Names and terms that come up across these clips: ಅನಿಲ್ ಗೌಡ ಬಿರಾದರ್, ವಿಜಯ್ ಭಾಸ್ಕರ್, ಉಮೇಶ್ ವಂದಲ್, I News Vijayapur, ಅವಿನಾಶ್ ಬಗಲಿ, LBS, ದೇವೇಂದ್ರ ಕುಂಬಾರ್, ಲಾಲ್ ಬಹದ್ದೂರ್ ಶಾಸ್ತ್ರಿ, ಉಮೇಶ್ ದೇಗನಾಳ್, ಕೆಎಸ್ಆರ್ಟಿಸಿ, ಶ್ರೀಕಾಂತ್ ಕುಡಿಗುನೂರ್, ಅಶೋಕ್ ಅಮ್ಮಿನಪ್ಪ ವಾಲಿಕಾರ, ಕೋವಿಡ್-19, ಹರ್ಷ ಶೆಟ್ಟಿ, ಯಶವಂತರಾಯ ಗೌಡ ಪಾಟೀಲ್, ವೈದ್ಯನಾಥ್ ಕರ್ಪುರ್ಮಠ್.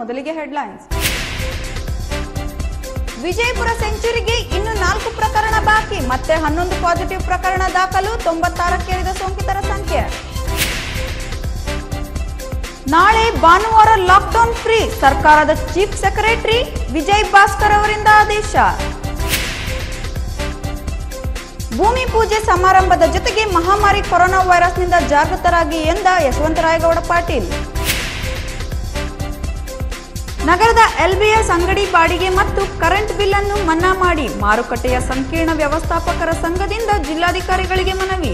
ಮೊದಲಿಗೆ ಹೆಡ್ಲೈನ್ಸ್. ವಿಜಯಪುರ ಸೆಂಚುರಿಗೆ ಇನ್ನು 4 ಪ್ರಕರಣ ಬಾಕಿ, ಮತ್ತೆ 11 ಪಾಸಿಟಿವ್ ಪ್ರಕರಣ ದಾಖಲು, 96ಕ್ಕೆ ಏರಿದ ಸೋಂಕಿತರ ಸಂಖ್ಯೆ. ನಾಳೆ ಭಾನುವಾರ ಲಾಕ್ಡೌನ್ ಫ್ರೀ, ಸರ್ಕಾರದ ಚೀಫ್ ಸೆಕ್ರೆಟರಿ ವಿಜಯ್ ಭಾಸ್ಕರ್ ಅವರಿಂದ ಆದೇಶ. ಭೂಮಿ ಪೂಜೆ ಸಮಾರಂಭದ ಜೊತೆಗೆ ಮಹಾಮಾರಿ ಕೊರೋನಾ ವೈರಸ್ನಿಂದ ಜಾಗೃತರಾಗಿ ಎಂದ ಯಶವಂತರಾಯ ಗೌಡ ಪಾಟೀಲ್. ನಗರದ LBS ಅಂಗಡಿ ಬಾಡಿಗೆ ಮತ್ತು ಕರೆಂಟ್ ಬಿಲ್ ಅನ್ನು ಮನ್ನಾ ಮಾಡಿ, ಮಾರುಕಟ್ಟೆಯ ಸಂಕೀರ್ಣ ವ್ಯವಸ್ಥಾಪಕರ ಸಂಘದಿಂದ ಜಿಲ್ಲಾಧಿಕಾರಿಗಳಿಗೆ ಮನವಿ.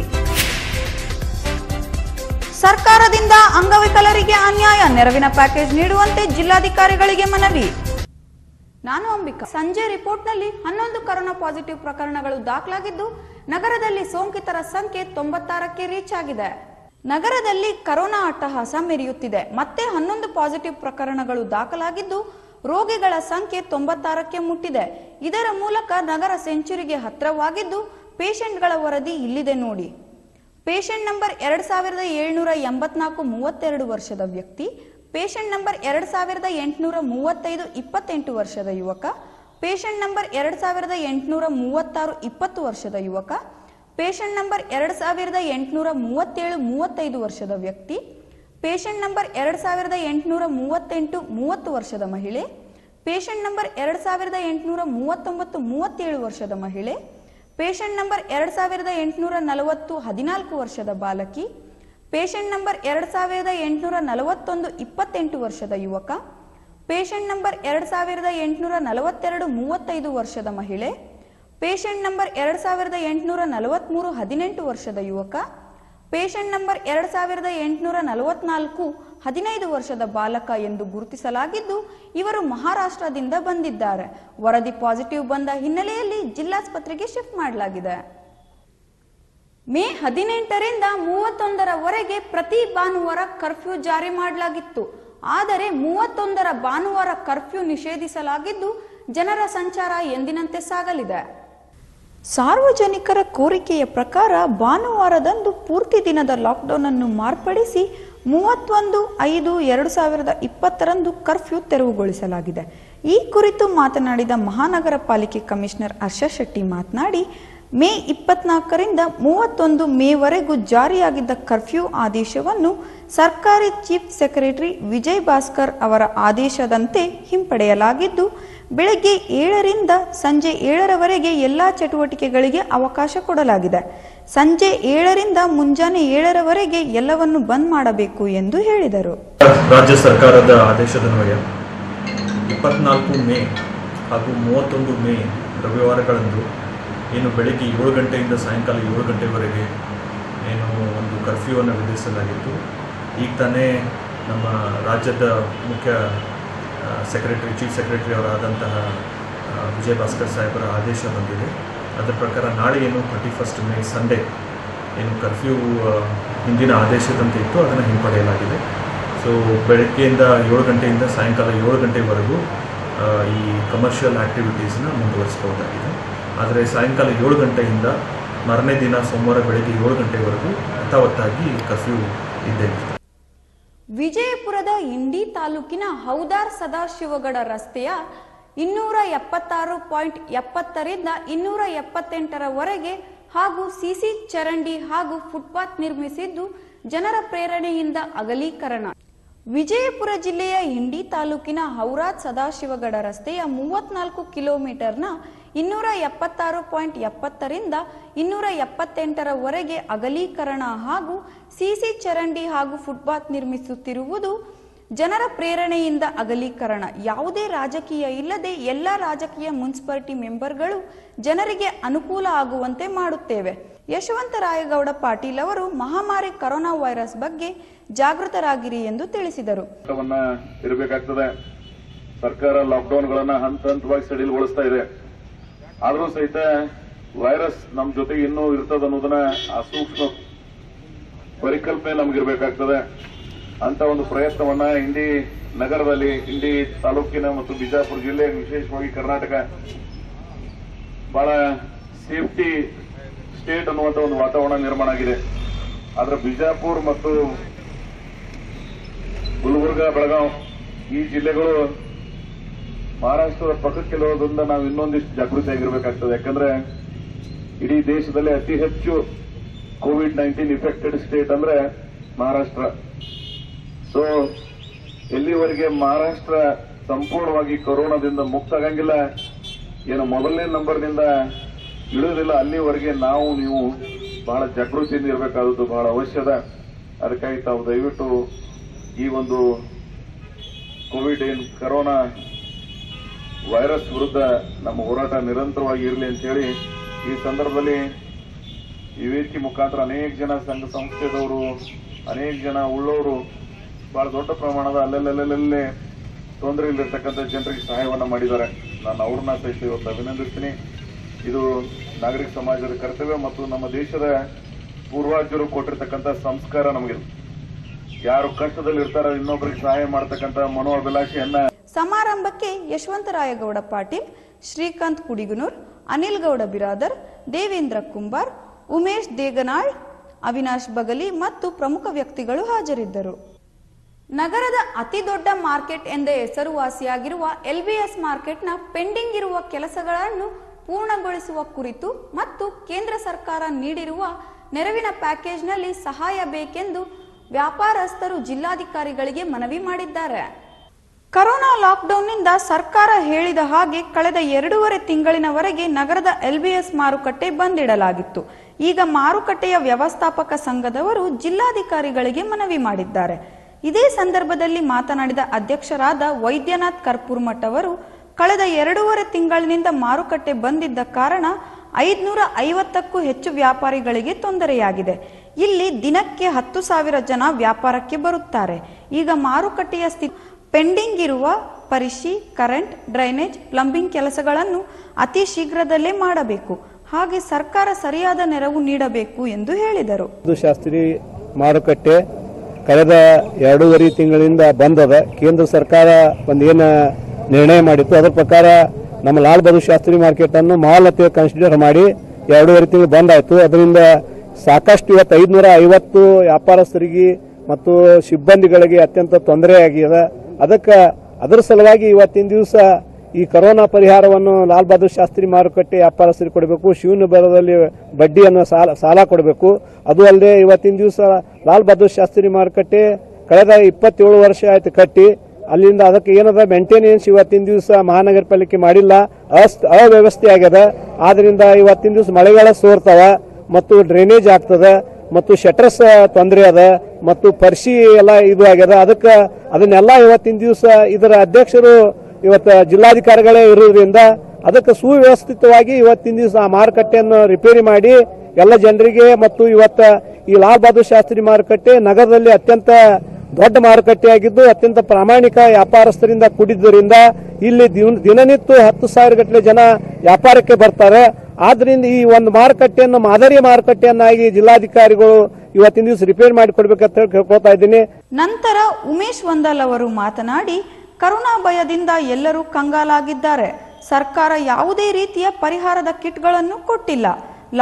ಸರ್ಕಾರದಿಂದ ಅಂಗವಿಕಲರಿಗೆ ಅನ್ಯಾಯ, ನೆರವಿನ ಪ್ಯಾಕೇಜ್ ನೀಡುವಂತೆ ಜಿಲ್ಲಾಧಿಕಾರಿಗಳಿಗೆ ಮನವಿ. ನಾನು ಅಂಬಿಕಾ. ಸಂಜೆ ರಿಪೋರ್ಟ್ನಲ್ಲಿ 11 ಕೊರೋನಾ ಪಾಸಿಟಿವ್ ಪ್ರಕರಣಗಳು ದಾಖಲಾಗಿದ್ದು, ನಗರದಲ್ಲಿ ಸೋಂಕಿತರ ಸಂಖ್ಯೆ 96ಕ್ಕೆ ರೀಚ್ ಆಗಿದೆ. ನಗರದಲ್ಲಿ ಕರೋನಾ ಅಟ್ಟಹಾಸ ಮೆರೆಯುತ್ತಿದೆ. ಮತ್ತೆ 11 ಪಾಸಿಟಿವ್ ಪ್ರಕರಣಗಳು ದಾಖಲಾಗಿದ್ದು, ರೋಗಿಗಳ ಸಂಖ್ಯೆ 96ಕ್ಕೆ ಮುಟ್ಟಿದೆ. ಇದರ ಮೂಲಕ ನಗರ ಸೆಂಚುರಿಗೆ ಹತ್ತಿರವಾಗಿದ್ದು, ಪೇಷಂಟ್ಗಳ ವರದಿ ಇಲ್ಲಿದೆ ನೋಡಿ. ಪೇಷಂಟ್ ನಂಬರ್ 2784 32 ವರ್ಷದ ವ್ಯಕ್ತಿ, ಪೇಷಂಟ್ ನಂಬರ್ 2835 28 ವರ್ಷದ ಯುವಕ, ಪೇಷಂಟ್ ನಂಬರ್ 2836 20 ವರ್ಷದ ಯುವಕ, ಪೇಷಂಟ್ ನಂಬರ್ 2837 35 ವರ್ಷದ ವ್ಯಕ್ತಿ, ಪೇಷಂಟ್ ನಂಬರ್ 2838 30 ವರ್ಷದ ಮಹಿಳೆ, ಪೇಷಂಟ್ ನಂಬರ್ 2839 37 ವರ್ಷದ ಮಹಿಳೆ, ಪೇಷಂಟ್ ನಂಬರ್ 2840 14 ವರ್ಷದ ಬಾಲಕಿ, ಪೇಷಂಟ್ ನಂಬರ್ 2841 28 ವರ್ಷದ ಯುವಕ, ಪೇಷಂಟ್ ನಂಬರ್ 2842 35 ವರ್ಷದ ಮಹಿಳೆ, ಪೇಷಂಟ್ ನಂಬರ್ 2843 18 ವರ್ಷದ ಯುವಕ, ಪೇಷಂಟ್ ನಂಬರ್ 2844 15 ವರ್ಷದ ಬಾಲಕ ಎಂದು ಗುರುತಿಸಲಾಗಿದ್ದು, ಇವರು ಮಹಾರಾಷ್ಟ್ರದಿಂದ ಬಂದಿದ್ದಾರೆ. ವರದಿ ಪಾಸಿಟಿವ್ ಬಂದ ಹಿನ್ನೆಲೆಯಲ್ಲಿ ಜಿಲ್ಲಾಸ್ಪತ್ರೆಗೆ ಶಿಫ್ಟ್ ಮಾಡಲಾಗಿದೆ. ಮೇ 18ರಿಂದ 31ರವರೆಗೆ ಪ್ರತಿ ಭಾನುವಾರ ಕರ್ಫ್ಯೂ ಜಾರಿ ಮಾಡಲಾಗಿತ್ತು. ಆದರೆ 31ರ ಭಾನುವಾರ ಕರ್ಫ್ಯೂ ನಿಷೇಧಿಸಲಾಗಿದ್ದು, ಜನರ ಸಂಚಾರ ಎಂದಿನಂತೆ ಸಾಗಲಿದೆ. ಸಾರ್ವಜನಿಕರ ಕೋರಿಕೆಯ ಪ್ರಕಾರ ಭಾನುವಾರದಂದು ಪೂರ್ತಿ ದಿನದ ಲಾಕ್ಡೌನ್ ಅನ್ನು ಮಾರ್ಪಡಿಸಿ 31/5/2020ರಂದು ಕರ್ಫ್ಯೂ ತೆರವುಗೊಳಿಸಲಾಗಿದೆ. ಈ ಕುರಿತು ಮಾತನಾಡಿದ ಮಹಾನಗರ ಪಾಲಿಕೆ ಕಮಿಷನರ್ ಹರ್ಷ ಶೆಟ್ಟಿ ಮಾತನಾಡಿ, ಮೇ 24ರಿಂದ 31 ಮೇವರೆಗೂ ಜಾರಿಯಾಗಿದ್ದ ಕರ್ಫ್ಯೂ ಆದೇಶವನ್ನು ಸರ್ಕಾರಿ ಚೀಫ್ ಸೆಕ್ರೆಟರಿ ವಿಜಯ್ ಭಾಸ್ಕರ್ ಅವರ ಆದೇಶದಂತೆ ಹಿಂಪಡೆಯಲಾಗಿದ್ದು, ಬೆಳಗ್ಗೆ 7ರಿಂದ ಸಂಜೆ 7ರವರೆಗೆ ಎಲ್ಲ ಚಟುವಟಿಕೆಗಳಿಗೆ ಅವಕಾಶ ಕೊಡಲಾಗಿದೆ. ಸಂಜೆ 7ರಿಂದ ಮುಂಜಾನೆ 7ರವರೆಗೆ ಎಲ್ಲವನ್ನು ಬಂದ್ ಮಾಡಬೇಕು ಎಂದು ಹೇಳಿದರು. ರಾಜ್ಯ ಸರ್ಕಾರದ ಆದೇಶದನ್ವಯ 24 ಮೇ ಹಾಗೂ 31 ಮೇ ರವಿವಾರಗಳಂದು ಏನು ಬೆಳಗ್ಗೆ 7 ಗಂಟೆಯಿಂದ ಸಾಯಂಕಾಲ 7 ಗಂಟೆವರೆಗೆ ಏನು ಒಂದು ಕರ್ಫ್ಯೂವನ್ನು ವಿಧಿಸಲಾಗಿತ್ತು. ಈಗ ತಾನೇ ನಮ್ಮ ರಾಜ್ಯದ ಮುಖ್ಯ ಸೆಕ್ರೆಟರಿ ಚೀಫ್ ಸೆಕ್ರೆಟರಿ ಅವರಾದಂತಹ ವಿಜಯ್ ಭಾಸ್ಕರ್ ಸಾಹೇಬರ ಆದೇಶ ಬಂದಿದೆ. ಅದರ ಪ್ರಕಾರ ನಾಳೆ ಏನು 31 ಮೇ ಸಂಡೇ ಏನು ಕರ್ಫ್ಯೂ ಹಿಂದಿನ ಆದೇಶದಂತೆ ಇತ್ತು, ಅದನ್ನು ಹಿಂಪಡೆಯಲಾಗಿದೆ. ಸೊ ಬೆಳಗ್ಗೆಯಿಂದ 7 ಗಂಟೆಯಿಂದ ಸಾಯಂಕಾಲ 7 ಗಂಟೆವರೆಗೂ ಈ ಕಮರ್ಷಿಯಲ್ ಆ್ಯಕ್ಟಿವಿಟೀಸ್ನ ಮುಂದುವರಿಸಬಹುದಾಗಿದೆ. ಆದರೆ ಸಾಯಂಕಾಲ 7 ಗಂಟೆಯಿಂದ ಮಾರನೇ ದಿನ ಸೋಮವಾರ ಬೆಳಗ್ಗೆ 7 ಗಂಟೆವರೆಗೂ ಯಥಾವತ್ತಾಗಿ ಕರ್ಫ್ಯೂ ಇದ್ದೇ ಇತ್ತು. ವಿಜಯಪುರದ ಇಂಡಿ ತಾಲೂಕಿನ ಹೌದಾರ್ ಸದಾಶಿವಗಡ ರಸ್ತೆಯ 276.70ರಿಂದ 278ರವರೆಗೆ ಹಾಗೂ ಸಿಸಿ ಚರಂಡಿ ಹಾಗೂ ಫುಟ್ಪಾತ್ ನಿರ್ಮಿಸಿದ್ದು, ಜನರ ಪ್ರೇರಣೆಯಿಂದ ಅಗಲೀಕರಣ. ವಿಜಯಪುರ ಜಿಲ್ಲೆಯ ಇಂಡಿ ತಾಲೂಕಿನ ಹೌರಾದ್ ಸದಾಶಿವಗಡ ರಸ್ತೆಯ 34 ಕಿಲೋಮೀಟರ್ನ 276.70ರಿಂದ 278ರವರೆಗೆ ಅಗಲೀಕರಣ ಹಾಗೂ ಸಿಸಿ ಚರಂಡಿ ಹಾಗೂ ಫುಟ್ಪಾತ್ ನಿರ್ಮಿಸುತ್ತಿರುವುದು ಜನರ ಪ್ರೇರಣೆಯಿಂದ ಅಗಲೀಕರಣ. ಯಾವುದೇ ರಾಜಕೀಯ ಇಲ್ಲದೆ ಎಲ್ಲ ರಾಜಕೀಯ ಮುನ್ಸಿಪಾಲಿಟಿ ಮೆಂಬರ್ಗಳು ಜನರಿಗೆ ಅನುಕೂಲ ಆಗುವಂತೆ ಮಾಡುತ್ತೇವೆ. ಯಶವಂತರಾಯಗೌಡ ಪಾಟೀಲ್ ಅವರು ಮಹಾಮಾರಿ ಕೊರೋನಾ ವೈರಸ್ ಬಗ್ಗೆ ಜಾಗೃತರಾಗಿರಿ ಎಂದು ತಿಳಿಸಿದರು. ಸರ್ಕಾರ ಲಾಕ್ಡೌನ್ಗಳನ್ನು ಹಂತ ಹಂತವಾಗಿ ಸಡಿಲಗೊಳಿಸ್ತಾ ಇದೆ. ಆದರೂ ಸಹಿತ ವೈರಸ್ ನಮ್ಮ ಜೊತೆಗೆ ಇನ್ನೂ ಇರ್ತದೆ ಅನ್ನೋದನ್ನ ಆ ಸೂಕ್ಷ್ಮ ಪರಿಕಲ್ಪನೆ ನಮಗಿರಬೇಕಾಗ್ತದೆ. ಅಂತ ಒಂದು ಪ್ರಯತ್ನವನ್ನ ಇಂಡಿ ನಗರದಲ್ಲಿ, ಇಂಡಿ ತಾಲೂಕಿನ ಮತ್ತು ಬಿಜಾಪುರ ಜಿಲ್ಲೆ, ವಿಶೇಷವಾಗಿ ಕರ್ನಾಟಕ ಬಹಳ ಸೇಫ್ಟಿ ಸ್ಟೇಟ್ ಅನ್ನುವಂಥ ಒಂದು ವಾತಾವರಣ ನಿರ್ಮಾಣ ಆಗಿದೆ. ಆದ್ರೆ ಬಿಜಾಪುರ ಮತ್ತು ಗುಲ್ಬರ್ಗಾ, ಬೆಳಗಾವಿ ಈ ಜಿಲ್ಲೆಗಳು ಮಹಾರಾಷ್ಟ್ರದ ಪಕ್ಕಕ್ಕೆ ಇರೋದ್ರಿಂದ ನಾವು ಇನ್ನೊಂದಿಷ್ಟು ಜಾಗೃತರಾಗಿರಬೇಕಾಗುತ್ತದೆ. ಯಾಕಂದ್ರೆ ಇಡೀ ದೇಶದಲ್ಲಿ ಅತಿ ಹೆಚ್ಚು ಕೋವಿಡ್-19 ಇನ್ಫೆಕ್ಟೆಡ್ ಸ್ಟೇಟ್ ಅಂದ್ರೆ ಮಹಾರಾಷ್ಟ್ರ. ಸೋ ಎಲ್ಲಿವರೆಗೆ ಮಹಾರಾಷ್ಟ್ರ ಸಂಪೂರ್ಣವಾಗಿ ಕೊರೋನಾದಿಂದ ಮುಕ್ತ ಆಗಂಗಿಲ್ಲ, ಏನು ಮೊದಲನೇ ನಂಬರ್ನಿಂದ ಇಳಿದಿಲ್ಲ, ಅಲ್ಲಿವರೆಗೆ ನಾವು ನೀವು ಬಹಳ ಜಾಗೃತಿಯಿಂದ ಇರಬೇಕಾದದ್ದು ಬಹಳ ಅವಶ್ಯದ. ಅದಕ್ಕಾಗಿ ತಾವು ದಯವಿಟ್ಟು ಈ ಒಂದು ಕೋವಿಡ್-19 ಕೊರೋನಾ ವೈರಸ್ ವಿರುದ್ಧ ನಮ್ಮ ಹೋರಾಟ ನಿರಂತರವಾಗಿ ಇರಲಿ ಅಂತ ಹೇಳಿ ಈ ಸಂದರ್ಭದಲ್ಲಿ ಈ ವೇದಿಕೆ ಮುಖಾಂತರ ಅನೇಕ ಜನ ಸಂಘ ಸಂಸ್ಥೆದವರು, ಅನೇಕ ಜನ ಉಳ್ಳವರು ಬಹಳ ದೊಡ್ಡ ಪ್ರಮಾಣದ ಅಲ್ಲೆಲ್ಲೆಲ್ಲೆಲ್ಲೇ ತೊಂದರೆಯಲ್ಲಿರ್ತಕ್ಕಂಥ ಜನರಿಗೆ ಸಹಾಯವನ್ನು ಮಾಡಿದ್ದಾರೆ. ನಾನು ಅವ್ರನ್ನ ಸಹಿತ ಇವತ್ತು ಅಭಿನಂದಿಸ್ತೀನಿ. ಇದು ನಾಗರಿಕ ಸಮಾಜದ ಕರ್ತವ್ಯ ಮತ್ತು ನಮ್ಮ ದೇಶದ ಪೂರ್ವಾಜರು ಕೊಟ್ಟಿರ್ತಕ್ಕಂಥ ಸಂಸ್ಕಾರ ನಮಗಿದೆ. ಯಾರು ಕಷ್ಟದಲ್ಲಿರ್ತಾರೋ ಇನ್ನೊಬ್ಬರಿಗೆ ಸಹಾಯ ಮಾಡತಕ್ಕಂಥ ಮನೋಅಭಿಲಾಷೆಯನ್ನ. ಸಮಾರಂಭಕ್ಕೆ ಯಶವಂತರಾಯ ಗೌಡ ಪಾಟೀಲ್, ಶ್ರೀಕಾಂತ್ ಕುಡಿಗುನೂರ್, ಅನಿಲ್ ಗೌಡ ಬಿರಾದರ್, ದೇವೇಂದ್ರ ಕುಂಬಾರ್, ಉಮೇಶ್ ದೇಗನಾಳ್, ಅವಿನಾಶ್ ಬಗಲಿ ಮತ್ತು ಪ್ರಮುಖ ವ್ಯಕ್ತಿಗಳು ಹಾಜರಿದ್ದರು. ನಗರದ ಅತಿ ದೊಡ್ಡ ಮಾರ್ಕೆಟ್ ಎಂದೇ ಹೆಸರುವಾಸಿಯಾಗಿರುವ ಎಲ್ಬಿಎಸ್ ಮಾರ್ಕೆಟ್ನ ಪೆಂಡಿಂಗ್ ಇರುವ ಕೆಲಸಗಳನ್ನು ಪೂರ್ಣಗೊಳಿಸುವ ಕುರಿತು ಮತ್ತು ಕೇಂದ್ರ ಸರ್ಕಾರ ನೀಡಿರುವ ನೆರವಿನ ಪ್ಯಾಕೇಜ್ನಲ್ಲಿ ಸಹಾಯ ಬೇಕೆಂದು ವ್ಯಾಪಾರಸ್ಥರು ಜಿಲ್ಲಾಧಿಕಾರಿಗಳಿಗೆ ಮನವಿ ಮಾಡಿದ್ದಾರೆ. ಕೊರೋನಾ ಲಾಕ್ಡೌನ್ನಿಂದ ಸರ್ಕಾರ ಹೇಳಿದ ಹಾಗೆ ಕಳೆದ 2.5 ತಿಂಗಳಿನವರೆಗೆ ನಗರದ ಎಲ್ಬಿಎಸ್ ಮಾರುಕಟ್ಟೆ ಬಂದಿಡಲಾಗಿತ್ತು. ಈಗ ಮಾರುಕಟ್ಟೆಯ ವ್ಯವಸ್ಥಾಪಕ ಸಂಘದವರು ಜಿಲ್ಲಾಧಿಕಾರಿಗಳಿಗೆ ಮನವಿ ಮಾಡಿದ್ದಾರೆ. ಇದೇ ಸಂದರ್ಭದಲ್ಲಿ ಮಾತನಾಡಿದ ಅಧ್ಯಕ್ಷರಾದ ವೈದ್ಯನಾಥ್ ಕರ್ಪುರ್ಮಠ್ ಅವರು, ಕಳೆದ 2.5 ತಿಂಗಳಿನಿಂದ ಮಾರುಕಟ್ಟೆ ಬಂದಿದ್ದ ಕಾರಣ 550ಕ್ಕೂ ಹೆಚ್ಚು ವ್ಯಾಪಾರಿಗಳಿಗೆ ತೊಂದರೆಯಾಗಿದೆ. ಇಲ್ಲಿ ದಿನಕ್ಕೆ 10,000 ಜನ ವ್ಯಾಪಾರಕ್ಕೆ ಬರುತ್ತಾರೆ. ಈಗ ಮಾರುಕಟ್ಟೆಯ ಸ್ಥಿತಿ ಪೆಂಡಿಂಗ್ ಇರುವ ಪರಿಶಿ, ಕರೆಂಟ್, ಡ್ರೈನೇಜ್, ಪ್ಲಂಬಿಂಗ್ ಕೆಲಸಗಳನ್ನು ಅತಿ ಶೀಘ್ರದಲ್ಲೇ ಮಾಡಬೇಕು. ಹಾಗೆ ಸರ್ಕಾರ ಸರಿಯಾದ ನೆರವು ನೀಡಬೇಕು ಎಂದು ಹೇಳಿದರು. ಶಾಸ್ತ್ರಿ ಮಾರುಕಟ್ಟೆ ಕಳೆದ 2.5 ತಿಂಗಳಿಂದ ಬಂದದ. ಕೇಂದ್ರ ಸರ್ಕಾರ ಒಂದೇನ ನಿರ್ಣಯ ಮಾಡಿತ್ತು, ಅದರ ಪ್ರಕಾರ ನಮ್ಮ ಲಾಲ್ ಬಹದ್ದೂರ್ ಶಾಸ್ತ್ರಿ ಮಾರ್ಕೆಟ್ ಅನ್ನು ಮಾಲ್ ಅಂತ ಕನ್ಸಿಡರ್ ಮಾಡಿ 2.5 ತಿಂಗಳು ಬಂದಾಯ್ತು. ಅದರಿಂದ ಸಾಕಷ್ಟು ಇವತ್ತು 550 ವ್ಯಾಪಾರಸ್ಥರಿಗೆ ಮತ್ತು ಸಿಬ್ಬಂದಿಗಳಿಗೆ ಅತ್ಯಂತ ತೊಂದರೆ ಆಗಿದೆ. ಅದರ ಸಲುವಾಗಿ ಇವತ್ತಿನ ದಿವಸ ಈ ಕೊರೋನಾ ಪರಿಹಾರವನ್ನು ಲಾಲ್ ಬಹದ್ದೂರ್ ಶಾಸ್ತ್ರಿ ಮಾರುಕಟ್ಟೆ ವ್ಯಾಪಾರಸ್ಥರಿಗೆ ಕೊಡಬೇಕು. ಶೂನ್ಯ ದರದಲ್ಲಿ ಬಡ್ಡಿಯನ್ನು ಸಾಲ ಕೊಡಬೇಕು. ಅದು ಅಲ್ಲದೆ ಇವತ್ತಿನ ದಿವಸ ಲಾಲ್ ಬಹದ್ದೂರ್ ಶಾಸ್ತ್ರಿ ಮಾರುಕಟ್ಟೆ ಕಳೆದ 27 ವರ್ಷ ಆಯ್ತು ಕಟ್ಟಿ, ಅಲ್ಲಿಂದ ಅದಕ್ಕೆ ಏನದ ಮೇಂಟೆನೆನ್ಸ್ ಇವತ್ತಿನ ದಿವಸ ಮಹಾನಗರ ಪಾಲಿಕೆ ಮಾಡಿಲ್ಲ. ಅವ್ಯವಸ್ಥೆ ಆಗ್ಯದ. ಆದ್ರಿಂದ ಇವತ್ತಿನ ದಿವಸ ಮಳೆಗಾಲ ಸೋರ್ತಾವ ಮತ್ತು ಡ್ರೈನೇಜ್ ಆಗ್ತದ ಮತ್ತು ಶಟರ್ಸ್ ತೊಂದರೆ ಅದ ಮತ್ತು ಪರ್ಸಿ ಎಲ್ಲ ಇದು ಆಗ್ಯದ. ಅದಕ್ಕೆ ಅದನ್ನೆಲ್ಲ ಇವತ್ತಿನ ದಿವಸ ಇದರ ಅಧ್ಯಕ್ಷರು ಇವತ್ತು ಜಿಲ್ಲಾಧಿಕಾರಿಗಳೇ ಇರುವುದರಿಂದ ಅದಕ್ಕೆ ಸುವ್ಯವಸ್ಥಿತವಾಗಿ ಇವತ್ತಿನ ದಿವಸ ಆ ಮಾರುಕಟ್ಟೆಯನ್ನು ರಿಪೇರಿ ಮಾಡಿ ಎಲ್ಲ ಜನರಿಗೆ. ಮತ್ತು ಇವತ್ತು ಈ ಲಾಲ್ ಬಹದ್ದೂರ್ ಶಾಸ್ತ್ರಿ ಮಾರುಕಟ್ಟೆ ನಗರದಲ್ಲಿ ಅತ್ಯಂತ ದೊಡ್ಡ ಮಾರುಕಟ್ಟೆಯಾಗಿದ್ದು ಅತ್ಯಂತ ಪ್ರಾಮಾಣಿಕ ವ್ಯಾಪಾರಸ್ಥರಿಂದ ಕೂಡಿದ್ದರಿಂದ ಇಲ್ಲಿ ದಿನನಿತ್ಯ 10,000 ಗಟ್ಟಲೆ ಜನ ವ್ಯಾಪಾರಕ್ಕೆ ಬರ್ತಾರೆ. ಆದ್ರಿಂದ ಈ ಒಂದು ಮಾರುಕಟ್ಟೆಯನ್ನು ಮಾದರಿ ಮಾರುಕಟ್ಟೆಯನ್ನಾಗಿ ಜಿಲ್ಲಾಧಿಕಾರಿಗಳು ಇವತ್ತಿನ ದಿವಸ ರಿಪೇರ್ ಮಾಡಿಕೊಡ್ಬೇಕಂತ ಕೇಳ್ಕೊತಾ ಇದ್ದೀನಿ. ನಂತರ ಉಮೇಶ್ ವಂದಲ್ ಅವರು ಮಾತನಾಡಿ, ಕೊರೋನಾ ಭಯದಿಂದ ಎಲ್ಲರೂ ಕಂಗಾಲಾಗಿದ್ದಾರೆ. ಸರ್ಕಾರ ಯಾವುದೇ ರೀತಿಯ ಪರಿಹಾರದ ಕಿಟ್ಗಳನ್ನು ಕೊಟ್ಟಿಲ್ಲ.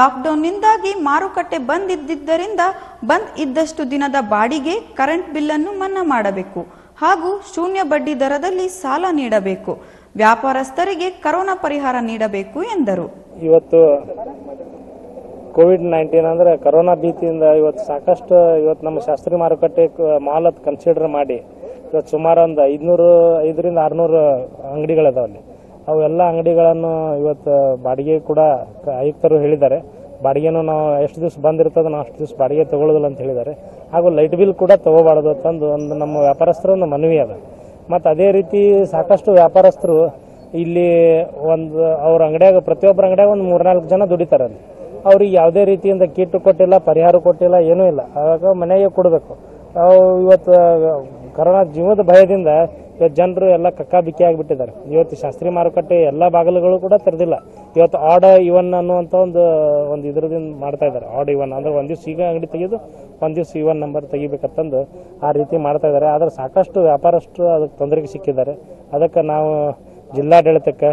ಲಾಕ್ಡೌನ್ನಿಂದಾಗಿ ಮಾರುಕಟ್ಟೆ ಬಂದಿದ್ದರಿಂದ ಬಂದ್ ಇದ್ದಷ್ಟು ದಿನದ ಬಾಡಿಗೆ, ಕರೆಂಟ್ ಬಿಲ್ಲನ್ನು ಮನ್ನಾ ಮಾಡಬೇಕು ಹಾಗೂ ಶೂನ್ಯ ಬಡ್ಡಿ ದರದಲ್ಲಿ ಸಾಲ ನೀಡಬೇಕು. ವ್ಯಾಪಾರಸ್ಥರಿಗೆ ಕೊರೋನಾ ಪರಿಹಾರ ನೀಡಬೇಕು ಎಂದರು. ಇವತ್ತು ಕೋವಿಡ್-19 ಅಂದ್ರೆ ಕೊರೋನಾ ಭೀತಿಯಿಂದ ಇವತ್ತು ಸಾಕಷ್ಟು ಇವತ್ತು ನಮ್ಮ ಶಾಸ್ತ್ರಿ ಮಾರುಕಟ್ಟೆ ಮಾಲ್ ಅದು ಕನ್ಸಿಡರ್ ಮಾಡಿ ಇವತ್ತು ಸುಮಾರು ಒಂದು 500-600 ಅಂಗಡಿಗಳದಾವಲ್ಲಿ. ಅವೆಲ್ಲ ಅಂಗಡಿಗಳನ್ನು ಇವತ್ತು ಬಾಡಿಗೆ ಕೂಡ ಆಯುಕ್ತರು ಹೇಳಿದ್ದಾರೆ. ಬಾಡಿಗೆನೂ ನಾವು ಎಷ್ಟು ದಿವಸ ಬಂದಿರ್ತದೆ ನಾವು ಅಷ್ಟು ದಿವಸ ಬಾಡಿಗೆ ತಗೊಳ್ಳೋದಿಲ್ಲ ಅಂತ ಹೇಳಿದ್ದಾರೆ. ಹಾಗೂ ಲೈಟ್ ಬಿಲ್ ಕೂಡ ತಗೋಬಾರ್ದು ಅಂತಂದು ಒಂದು ನಮ್ಮ ವ್ಯಾಪಾರಸ್ಥರ ಒಂದು ಮನವಿ ಅದ. ಮತ್ತು ಅದೇ ರೀತಿ ಸಾಕಷ್ಟು ವ್ಯಾಪಾರಸ್ಥರು ಇಲ್ಲಿ ಒಂದು ಅವ್ರ ಅಂಗಡಿಯಾಗ ಪ್ರತಿಯೊಬ್ಬರ ಅಂಗಡಿಯಾಗ ಒಂದು 3-4 ಜನ ದುಡಿತಾರಲ್ಲಿ. ಅವ್ರಿಗೆ ಯಾವುದೇ ರೀತಿಯಿಂದ ಕಿಟ್ ಕೊಟ್ಟಿಲ್ಲ, ಪರಿಹಾರ ಕೊಟ್ಟಿಲ್ಲ, ಏನೂ ಇಲ್ಲ. ಆವಾಗ ಮನೆಗೆ ಕೊಡಬೇಕು. ಇವತ್ತು ಕೊರೋನಾ ಜೀವದ ಭಯದಿಂದ ಇವತ್ತು ಜನರು ಎಲ್ಲ ಕಕ್ಕಾಬಿಕ್ಕಿ ಆಗಿಬಿಟ್ಟಿದ್ದಾರೆ. ಇವತ್ತು ಶಾಸ್ತ್ರಿ ಮಾರುಕಟ್ಟೆ ಎಲ್ಲ ಬಾಗಿಲುಗಳು ಕೂಡ ತೆರೆದಿಲ್ಲ. ಇವತ್ತು ಆಡ್ ಇವನ್ ಅನ್ನುವಂಥ ಒಂದು ಇದರದಿಂದ ಮಾಡ್ತಾ ಇದ್ದಾರೆ. ಆಡ್ ಇವನ್ ಅಂದರೆ ಒಂದು ದಿವಸ ಈಗ ಅಂಗಡಿ ತೆಗೆದು ಒಂದು ದಿವಸ ಇವನ್ ನಂಬರ್ ತೆಗಿಬೇಕಂತಂದು ಆ ರೀತಿ ಮಾಡ್ತಾ ಇದ್ದಾರೆ. ಆದರೆ ಸಾಕಷ್ಟು ವ್ಯಾಪಾರಸ್ಥರು ಅದಕ್ಕೆ ತೊಂದರೆಗೆ ಸಿಕ್ಕಿದ್ದಾರೆ. ಅದಕ್ಕೆ ನಾವು ಜಿಲ್ಲಾಡಳಿತಕ್ಕೆ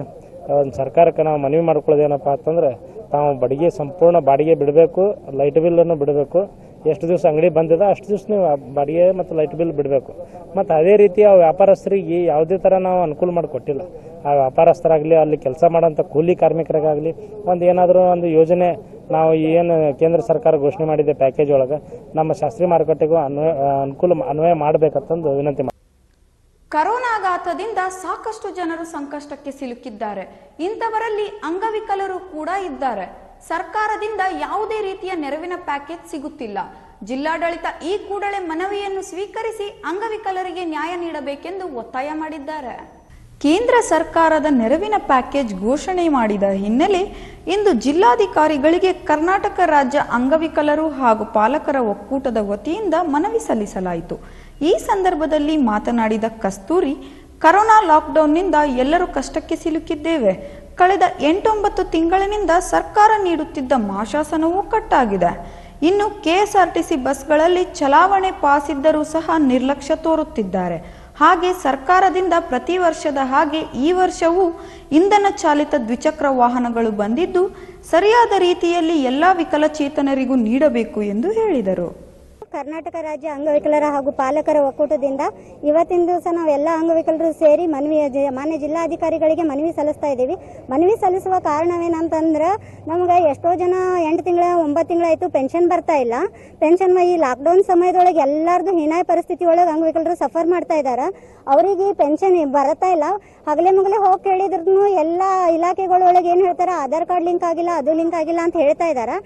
ಒಂದು ಸರ್ಕಾರಕ್ಕೆ ನಾವು ಮನವಿ ಮಾಡ್ಕೊಳ್ಳೋದೇನಪ್ಪ ಅಂತಂದರೆ ತಾವು ಬಾಡಿಗೆ ಸಂಪೂರ್ಣ ಬಾಡಿಗೆ ಬಿಡಬೇಕು, ಲೈಟ್ ಬಿಲ್ಲನ್ನು ಬಿಡಬೇಕು. ಎಷ್ಟು ದಿವಸ ಅಂಗಡಿ ಬಂದಿದೆ ಅಷ್ಟು ದಿವಸ ನೀವು ಬಾಡಿಗೆ ಮತ್ತು ಲೈಟ್ ಬಿಲ್ ಬಿಡಬೇಕು. ಮತ್ತು ಅದೇ ರೀತಿ ಆ ವ್ಯಾಪಾರಸ್ಥರಿಗೆ ಯಾವುದೇ ಥರ ನಾವು ಅನುಕೂಲ ಮಾಡಿಕೊಟ್ಟಿಲ್ಲ. ಆ ವ್ಯಾಪಾರಸ್ಥರಾಗಲಿ ಅಲ್ಲಿ ಕೆಲಸ ಮಾಡೋಂಥ ಕೂಲಿ ಕಾರ್ಮಿಕರಿಗಾಗಲಿ ಒಂದು ಏನಾದರೂ ಒಂದು ಯೋಜನೆ ನಾವು ಏನು ಕೇಂದ್ರ ಸರ್ಕಾರ ಘೋಷಣೆ ಮಾಡಿದೆ ಪ್ಯಾಕೇಜ್ ಒಳಗೆ ನಮ್ಮ ಶಾಸ್ತ್ರಿ ಮಾರುಕಟ್ಟೆಗೂ ಅನ್ವಯ ಮಾಡಬೇಕಂತಂದು ವಿನಂತಿ ಮಾಡಿ. ಕರೋನಾಘಾತದಿಂದ ಸಾಕಷ್ಟು ಜನರು ಸಂಕಷ್ಟಕ್ಕೆ ಸಿಲುಕಿದ್ದಾರೆ. ಇಂಥವರಲ್ಲಿ ಅಂಗವಿಕಲರು ಕೂಡ ಇದ್ದಾರೆ. ಸರ್ಕಾರದಿಂದ ಯಾವುದೇ ರೀತಿಯ ನೆರವಿನ ಪ್ಯಾಕೇಜ್ ಸಿಗುತ್ತಿಲ್ಲ. ಜಿಲ್ಲಾಡಳಿತ ಈ ಕೂಡಲೇ ಮನವಿಯನ್ನು ಸ್ವೀಕರಿಸಿ ಅಂಗವಿಕಲರಿಗೆ ನ್ಯಾಯ ನೀಡಬೇಕೆಂದು ಒತ್ತಾಯ ಮಾಡಿದ್ದಾರೆ. ಕೇಂದ್ರ ಸರ್ಕಾರದ ನೆರವಿನ ಪ್ಯಾಕೇಜ್ ಘೋಷಣೆ ಮಾಡಿದ ಹಿನ್ನೆಲೆ ಇಂದು ಜಿಲ್ಲಾಧಿಕಾರಿಗಳಿಗೆ ಕರ್ನಾಟಕ ರಾಜ್ಯ ಅಂಗವಿಕಲರು ಹಾಗೂ ಪಾಲಕರ ಒಕ್ಕೂಟದ ವತಿಯಿಂದ ಮನವಿ ಸಲ್ಲಿಸಲಾಯಿತು. ಈ ಸಂದರ್ಭದಲ್ಲಿ ಮಾತನಾಡಿದ ಕಸ್ತೂರಿ, ಕರೋನಾ ಲಾಕ್ಡೌನ್ನಿಂದ ಎಲ್ಲರೂ ಕಷ್ಟಕ್ಕೆ ಸಿಲುಕಿದ್ದೇವೆ. ಕಳೆದ 8-9 ತಿಂಗಳಿನಿಂದ ಸರ್ಕಾರ ನೀಡುತ್ತಿದ್ದ ಮಾಶಾಸನವೂ ಕಟ್ಟಾಗಿದೆ. ಇನ್ನು ಕೆಎಸ್ಆರ್ಟಿಸಿ ಬಸ್ಗಳಲ್ಲಿ ಚಲಾವಣೆ ಪಾಸ್ ಇದ್ದರೂ ಸಹ ನಿರ್ಲಕ್ಷ್ಯ ತೋರುತ್ತಿದ್ದಾರೆ. ಹಾಗೆ ಸರ್ಕಾರದಿಂದ ಪ್ರತಿ ವರ್ಷದ ಹಾಗೆ ಈ ವರ್ಷವೂ ಇಂಧನ ಚಾಲಿತ ದ್ವಿಚಕ್ರ ವಾಹನಗಳು ಬಂದಿದ್ದು ಸರಿಯಾದ ರೀತಿಯಲ್ಲಿ ಎಲ್ಲ ವಿಕಲಚೇತನರಿಗೂ ನೀಡಬೇಕು ಎಂದು ಹೇಳಿದರು. ಕರ್ನಾಟಕ ರಾಜ್ಯ ಅಂಗವಿಕಲರ ಹಾಗೂ ಪಾಲಕರ ಒಕ್ಕೂಟದಿಂದ ಇವತ್ತಿನ ದಿವಸ ನಾವೆಲ್ಲ ಅಂಗವಿಕಲರು ಸೇರಿ ಮಾನ್ಯ ಜಿಲ್ಲಾಧಿಕಾರಿಗಳಿಗೆ ಮನವಿ ಸಲ್ಲಿಸ್ತಾ ಇದ್ದೀವಿ. ಮನವಿ ಸಲ್ಲಿಸುವ ಕಾರಣವೇನಂತಂದ್ರೆ ನಮ್ಗೆ ಎಷ್ಟೋ ಜನ 8-9 ತಿಂಗಳಾಯಿತು ಪೆನ್ಷನ್ ಬರ್ತಾ ಇಲ್ಲ. ಪೆನ್ಷನ್ ಈ ಲಾಕ್ಡೌನ್ ಸಮಯದೊಳಗೆ ಎಲ್ಲರದು ಹೀನಾಯ ಪರಿಸ್ಥಿತಿ ಒಳಗೆ ಅಂಗವಿಕಲರು ಸಫರ್ ಮಾಡ್ತಾ ಇದ್ದಾರೆ. ಅವರಿಗೆ ಪೆನ್ಷನ್ ಬರ್ತಾ ಇಲ್ಲ. ಹಗಲೇ ಮಗಲೇ ಹೋಗಿ ಕೇಳಿದ್ರು ಎಲ್ಲ ಇಲಾಖೆಗಳೊಳಗೆ ಏನು ಹೇಳ್ತಾರೆ, ಆಧಾರ್ ಕಾರ್ಡ್ ಲಿಂಕ್ ಆಗಿಲ್ಲ, ಅದು ಲಿಂಕ್ ಆಗಿಲ್ಲ ಅಂತ ಹೇಳ್ತಾ ಇದ್ದಾರೆ.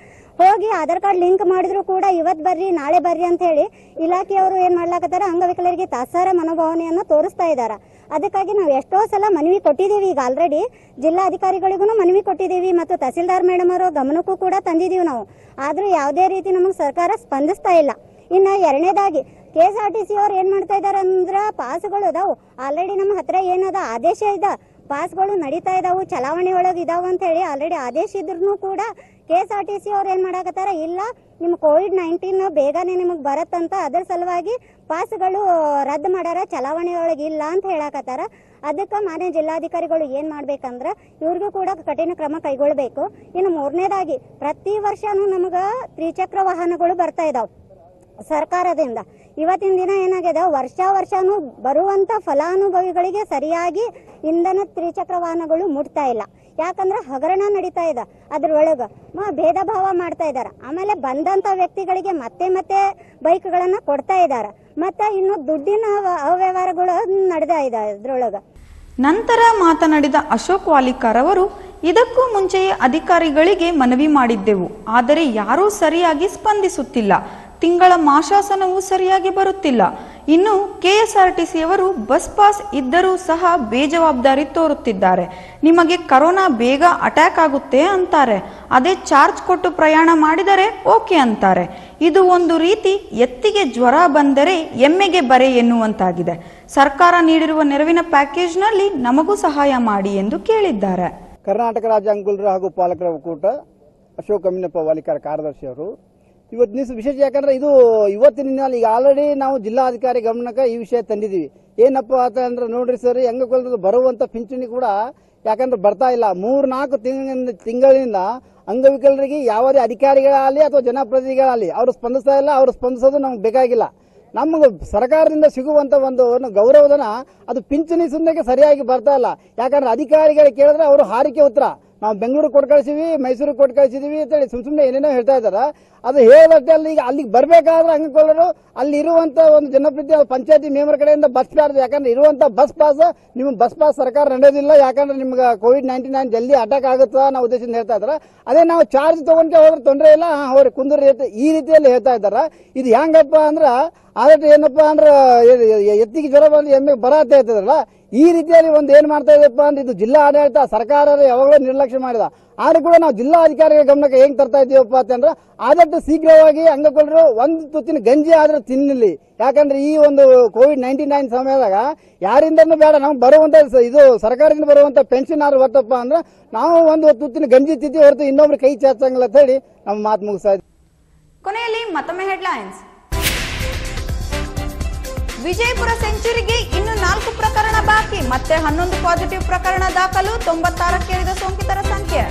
ಹೋಗಿ ಆಧಾರ್ ಕಾರ್ಡ್ ಲಿಂಕ್ ಮಾಡಿದ್ರು ಕೂಡ ಇವತ್ತು ಬರ್ರಿ ನಾಳೆ ಬರ್ರಿ ಅಂತ ಹೇಳಿ ಇಲಾಖೆಯವರು ಏನ್ ಮಾಡ್ಲಾಕತ್ತಾರ, ಅಂಗವಿಕಲರಿಗೆ ತಾತ್ಸಾರ ಮನೋಭಾವನೆಯನ್ನು ತೋರಿಸ್ತಾ ಇದ್ದಾರೆ. ಅದಕ್ಕಾಗಿ ನಾವು ಎಷ್ಟೋ ಸಲ ಮನವಿ ಕೊಟ್ಟಿದ್ದೀವಿ. ಈಗ ಆಲ್ರೆಡಿ ಜಿಲ್ಲಾಧಿಕಾರಿಗಳಿಗೂ ಮನವಿ ಕೊಟ್ಟಿದ್ದೀವಿ ಮತ್ತು ತಹಸೀಲ್ದಾರ್ ಮೇಡಮ್ ಅವರ ಗಮನಕ್ಕೂ ಕೂಡ ತಂದಿದ್ದೀವಿ ನಾವು. ಆದ್ರೂ ಯಾವುದೇ ರೀತಿ ನಮಗೆ ಸರ್ಕಾರ ಸ್ಪಂದಿಸ್ತಾ ಇಲ್ಲ. ಇನ್ನು ಎರಡನೇದಾಗಿ ಕೆಎಸ್ಆರ್ಟಿಸಿ ಅವ್ರು ಏನ್ ಮಾಡ್ತಾ ಇದಾರೆ ಅಂದ್ರ, ಪಾಸ್ಗಳು ಅದಾವು ಆಲ್ರೆಡಿ ನಮ್ಮ ಹತ್ರ, ಏನದ ಆದೇಶ ಇದ, ಪಾಸ್ಗಳು ನಡೀತಾ ಇದಾವು, ಚಲಾವಣೆ ಒಳಗೆ ಇದಾವೆ ಅಂತ ಹೇಳಿ ಆಲ್ರೆಡಿ ಆದೇಶ ಇದ್ರೂ ಕೂಡ ಕೆಎಸ್ಆರ್ಟಿಸಿ ಅವ್ರು ಏನ್ ಮಾಡಾಕತ್ತಾರ, ಇಲ್ಲ ನಿಮ್ ಕೋವಿಡ್-19 ಬೇಗನೆ ನಿಮಗ್ ಬರತ್ತಂತ ಅದ್ರ ಸಲುವಾಗಿ ಪಾಸ್ಗಳು ರದ್ದು ಮಾಡಾರ, ಚಲಾವಣೆ ಒಳಗೆ ಇಲ್ಲ ಅಂತ ಹೇಳಾಕತ್ತಾರ. ಅದಕ್ಕೆ ಮಾನ್ಯ ಜಿಲ್ಲಾಧಿಕಾರಿಗಳು ಏನ್ ಮಾಡ್ಬೇಕಂದ್ರ ಇವ್ರಿಗೂ ಕೂಡ ಕಠಿಣ ಕ್ರಮ ಕೈಗೊಳ್ಬೇಕು. ಇನ್ನು ಮೂರನೇದಾಗಿ ಪ್ರತಿ ವರ್ಷನೂ ನಮಗ ತ್ರಿಚಕ್ರ ವಾಹನಗಳು ಬರ್ತಾ ಇದಾವ್ ಸರ್ಕಾರದಿಂದ. ಇವತ್ತಿನ ದಿನ ಏನಾಗಿದೆ, ವರ್ಷಾನು ಬರುವಂತ ಫಲಾನುಭವಿಗಳಿಗೆ ಸರಿಯಾಗಿ ಇಂಧನ ತ್ರಿಚಕ್ರ ವಾಹನಗಳು ಮುಟ್ತಾ ಇಲ್ಲ. ಯಾಕಂದ್ರೆ ಹಗರಣ ನಡೀತಾ ಇದೆ, ಅದ್ರೊಳಗ ಭೇದ ಭಾವ ಮಾಡ್ತಾ ಇದ್ದಾರೆ. ಆಮೇಲೆ ಬಂದಂತ ವ್ಯಕ್ತಿಗಳಿಗೆ ಮತ್ತೆ ಮತ್ತೆ ಬೈಕ್ಗಳನ್ನ ಕೊಡ್ತಾ ಇದ್ದಾರೆ. ಮತ್ತೆ ಇನ್ನು ದುಡ್ಡಿನ ಅವ್ಯವಹಾರಗಳು ನಡೆದ ಇದೆ ಅದ್ರೊಳಗ. ನಂತರ ಮಾತನಾಡಿದ ಅಶೋಕ್ ವಾಲಿಕಾರವರು, ಇದಕ್ಕೂ ಮುಂಚೆಯೇ ಅಧಿಕಾರಿಗಳಿಗೆ ಮನವಿ ಮಾಡಿದ್ದೆವು, ಆದರೆ ಯಾರೂ ಸರಿಯಾಗಿ ಸ್ಪಂದಿಸುತ್ತಿಲ್ಲ. ತಿಂಗಳ ಮಾಶಾಸನವೂ ಸರಿಯಾಗಿ ಬರುತ್ತಿಲ್ಲ. ಇನ್ನು ಕೆಎಸ್ಆರ್ಟಿಸಿಯವರು ಬಸ್ ಪಾಸ್ ಇದ್ದರೂ ಸಹ ಬೇಜವಾಬ್ದಾರಿ ತೋರುತ್ತಿದ್ದಾರೆ. ನಿಮಗೆ ಕರೋನಾ ಬೇಗ ಅಟ್ಯಾಕ್ ಆಗುತ್ತೆ ಅಂತಾರೆ, ಅದೇ ಚಾರ್ಜ್ ಕೊಟ್ಟು ಪ್ರಯಾಣ ಮಾಡಿದರೆ ಓಕೆ ಅಂತಾರೆ. ಇದು ಒಂದು ರೀತಿ ಎತ್ತಿಗೆ ಜ್ವರ ಬಂದರೆ ಎಮ್ಮೆಗೆ ಬರೆ ಎನ್ನುವಂತಾಗಿದೆ. ಸರ್ಕಾರ ನೀಡಿರುವ ನೆರವಿನ ಪ್ಯಾಕೇಜ್ನಲ್ಲಿ ನಮಗೂ ಸಹಾಯ ಮಾಡಿ ಎಂದು ಕೇಳಿದ್ದಾರೆ. ಕರ್ನಾಟಕ ರಾಜ್ಯ ಅಂಗವಿಕಲರ ಹಾಗೂ ಪಾಲಕರ ಒಕ್ಕೂಟ, ಅಶೋಕ್ ಅಮ್ಮಿನಪ್ಪ ವಾಲಿಕಾರ ಕಾರ್ಯದರ್ಶಿ ಅವರು. ಇವತ್ತು ದಿವಸ ವಿಶೇಷ, ಯಾಕಂದ್ರೆ ಇದು ಇವತ್ತಿನ ಈಗ ಆಲ್ರೆಡಿ ನಾವು ಜಿಲ್ಲಾಧಿಕಾರಿ ಗಮನಕ್ಕೆ ಈ ವಿಷಯ ತಂದಿದ್ದೀವಿ. ಏನಪ್ಪ ಅಂತಂದ್ರೆ, ನೋಡ್ರಿ ಸರ್, ಅಂಗವಿಕಲರು ಬರುವಂತ ಪಿಂಚಣಿ ಕೂಡ ಯಾಕಂದ್ರೆ ಬರ್ತಾ ಇಲ್ಲ. 3-4 ತಿಂಗಳಿಂದ ಅಂಗವಿಕಲರಿಗೆ ಯಾವುದೇ ಅಧಿಕಾರಿಗಳಾಗಲಿ ಅಥವಾ ಜನಪ್ರತಿನಿಧಿಗಳಾಗಲಿ ಅವರು ಸ್ಪಂದಿಸ್ತಾ ಇಲ್ಲ. ಅವರು ಸ್ಪಂದಿಸೋದು ನಮ್ಗೆ ಬೇಕಾಗಿಲ್ಲ. ನಮ್ಗೆ ಸರ್ಕಾರದಿಂದ ಸಿಗುವಂತ ಒಂದು ಗೌರವಧನ ಅದು ಪಿಂಚಣಿ ಸುಮ್ಮನೆ ಸರಿಯಾಗಿ ಬರ್ತಾ ಇಲ್ಲ. ಯಾಕಂದ್ರೆ ಅಧಿಕಾರಿಗಳು ಕೇಳಿದ್ರೆ ಅವರು ಹಾರಿಕೆ ಉತ್ತರ, ನಾವು ಬೆಂಗಳೂರಿಗೆ ಕೊಟ್ಟು ಕಳಿಸಿವಿ, ಮೈಸೂರಿಗೆ ಕೊಟ್ಟು ಕಳಿಸಿದೀವಿ ಅಂತೇಳಿ ಸುಮ್ಮನೆ ಏನೇನೋ ಹೇಳ್ತಾ ಇದ್ದಾರೆ. ಅದು ಹೇಳೋಕ್ಕೆ ಅಲ್ಲಿಗೆ ಅಲ್ಲಿಗೆ ಬರಬೇಕಾದ್ರೆ ಅಂಗವಿಕಲರು ಅಲ್ಲಿ ಇರುವಂಥ ಒಂದು ಜನಪ್ರತಿ ಪಂಚಾಯತಿ ಮೆಂಬರ್ ಕಡೆಯಿಂದ ಬಸ್ ಪಾಸ್, ಯಾಕಂದ್ರೆ ಇರುವಂಥ ಬಸ್ ಪಾಸ್, ನಿಮ್ಮ ಬಸ್ ಪಾಸ್ ಸರ್ಕಾರ ನಡೆಯೋದಿಲ್ಲ. ಯಾಕಂದ್ರೆ ನಿಮ್ಗೆ ಕೋವಿಡ್-19 ಜಲ್ದಿ ಅಟ್ಯಾಕ್ ಆಗುತ್ತಾ ಅನ್ನೋ ಉದ್ದೇಶದಿಂದ ಹೇಳ್ತಾ ಇದ್ದಾರೆ. ಅದೇ ನಾವು ಚಾರ್ಜ್ ತೊಗೊಂಡು ಹೋದ್ರೆ ತೊಂದರೆ ಇಲ್ಲ, ಅವ್ರ ಕುಂದ್ರಿ ಈ ರೀತಿಯಲ್ಲಿ ಹೇಳ್ತಾ ಇದ್ದಾರೆ. ಇದು ಹೆಂಗಪ್ಪ ಅಂದ್ರೆ, ಆದಟ್ಟು ಏನಪ್ಪ ಅಂದ್ರೆ ಎತ್ತಿಗೆ ಜ್ವರ ಬಂದು ಎಮ್ಮೆಗೆ ಬರ ಅಂತ ಹೇಳ್ತಿದ್ರಲ್ಲ, ಈ ರೀತಿಯಲ್ಲಿ ಒಂದು ಏನು ಮಾಡ್ತಾ ಇದೆಯಪ್ಪ ಅಂದ್ರೆ ಇದು ಜಿಲ್ಲಾ ಆಡಳಿತ ಸರ್ಕಾರ ಯಾವಾಗಲೂ ನಿರ್ಲಕ್ಷ್ಯ ಮಾಡಿದ. ಆದ್ರೂ ಕೂಡ ನಾವು ಜಿಲ್ಲಾಧಿಕಾರಿಗಳ ಗಮನಕ್ಕೆ ಹೆಂಗ್ ತರ್ತಾ ಇದೀವಪ್ಪ ಅಂತಂದ್ರೆ, ಆದಷ್ಟು ಶೀಘ್ರವಾಗಿ ಅಂಗವಿಕಲರು ಒಂದು ತುತ್ತಿನ ಗಂಜಿ ಆದ್ರೂ ತಿನ್ನಲಿ. ಯಾಕಂದ್ರೆ ಈ ಒಂದು ಕೋವಿಡ್-19 ಸಮಯದಾಗ ಯಾರಿಂದನೂ ಬೇಡ, ನಮ್ಗೆ ಬರುವಂತ ಇದು ಸರ್ಕಾರದಿಂದ ಬರುವಂತ ಪೆನ್ಷನ್ ಆದ್ರೂ ಹೊತ್ತಪ್ಪ ಅಂದ್ರೆ ನಾವು ಒಂದು ತುತ್ತಿನ ಗಂಜಿ ತಿತ್ತಿ ಹೊರತು ಇನ್ನೊಬ್ರು ಕೈ ಚಾಚಂಗಿಲ್ಲ ಅಂತ ಹೇಳಿ ನಮ್ಮ ಮಾತು ಮುಗಿಸ್ತಾ ಇದ್ದೀವಿ. ಕೊನೆಯಲ್ಲಿ ಮತ್ತೊಮ್ಮೆ ಹೆಡ್ಲೈನ್ಸ್. ವಿಜಯಪುರ ಸೆಂಚುರಿಗೆ ಇನ್ನು 4 ಪ್ರಕರಣ ಬಾಕಿ. ಮತ್ತೆ 11 ಪಾಸಿಟಿವ್ ಪ್ರಕರಣ ದಾಖಲು, 96ಕ್ಕೇರಿದ ಸೋಂಕಿತರ ಸಂಖ್ಯೆ.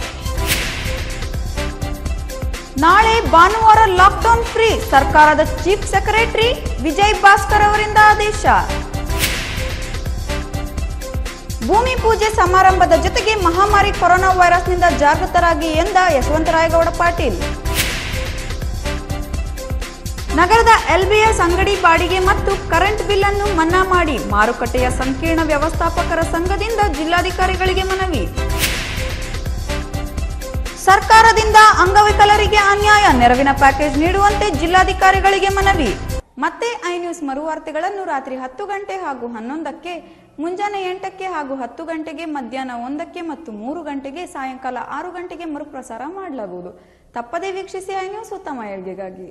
ನಾಳೆ ಭಾನುವಾರ ಲಾಕ್ಡೌನ್ ಫ್ರೀ ಸರ್ಕಾರದ ಚೀಫ್ ಸೆಕ್ರೆಟರಿ ವಿಜಯ್ ಭಾಸ್ಕರ್ ಅವರಿಂದ ಆದೇಶ. ಭೂಮಿ ಪೂಜೆ ಸಮಾರಂಭದ ಜೊತೆಗೆ ಮಹಾಮಾರಿ ಕೊರೋನಾ ವೈರಸ್ನಿಂದ ಜಾಗೃತರಾಗಿ ಎಂದ ಯಶವಂತರಾಯ ಗೌಡ ಪಾಟೀಲ್. ನಗರದ LBS ಅಂಗಡಿ ಬಾಡಿಗೆ ಮತ್ತು ಕರೆಂಟ್ ಬಿಲ್ ಅನ್ನು ಮನ್ನಾ ಮಾಡಿ ಮಾರುಕಟ್ಟೆಯ ಸಂಕೀರ್ಣ ವ್ಯವಸ್ಥಾಪಕರ ಸಂಘದಿಂದ ಜಿಲ್ಲಾಧಿಕಾರಿಗಳಿಗೆ ಮನವಿ. ಸರ್ಕಾರದಿಂದ ಅಂಗವಿಕಲರಿಗೆ ಅನ್ಯಾಯ, ನೆರವಿನ ಪ್ಯಾಕೇಜ್ ನೀಡುವಂತೆ ಜಿಲ್ಲಾಧಿಕಾರಿಗಳಿಗೆ ಮನವಿ. ಮತ್ತೆ ಐ ನ್ಯೂಸ್ ಮರುವಾರ್ತೆಗಳನ್ನು ರಾತ್ರಿ 10 ಗಂಟೆ ಹಾಗೂ 11ಕ್ಕೆ, ಮುಂಜಾನೆ 8ಕ್ಕೆ ಹಾಗೂ 10 ಗಂಟೆಗೆ, ಮಧ್ಯಾಹ್ನ 1ಕ್ಕೆ ಮತ್ತು 3 ಗಂಟೆಗೆ, ಸಾಯಂಕಾಲ 6 ಗಂಟೆಗೆ ಮರುಪ್ರಸಾರ ಮಾಡಲಾಗುವುದು. ತಪ್ಪದೇ ವೀಕ್ಷಿಸಿ ಐ ನ್ಯೂಸ್ ಉತ್ತಮ ಏಳಿಗೆಗಾಗಿ.